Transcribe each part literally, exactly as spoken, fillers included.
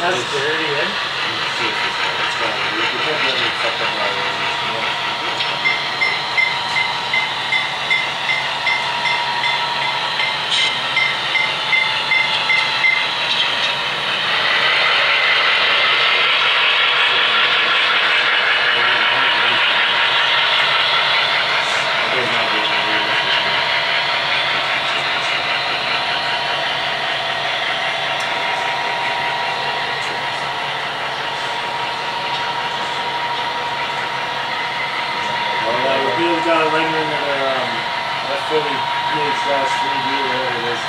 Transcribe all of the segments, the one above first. That's dirty, eh? Got a rendering of their, um, that Philly P H three D or whatever it is.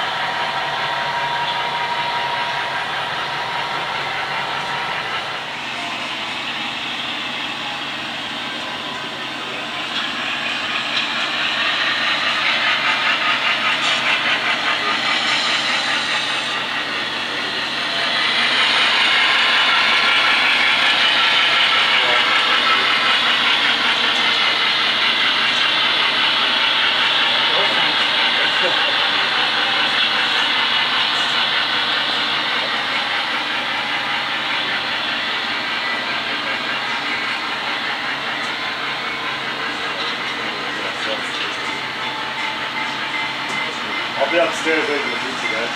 I'll be upstairs later in the future, guys.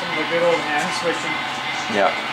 Some of the good old hand switching. Yeah.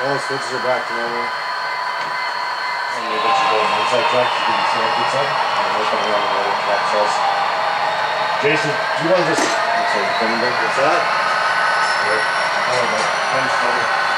All the switches are back to normal. And the bitches are outside tracks. You can see what's up. And we're coming around the right back cells. Jason, do you want to just... I'm sorry, coming back. What's that? Yeah. I don't know. Thanks, buddy.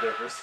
the difference.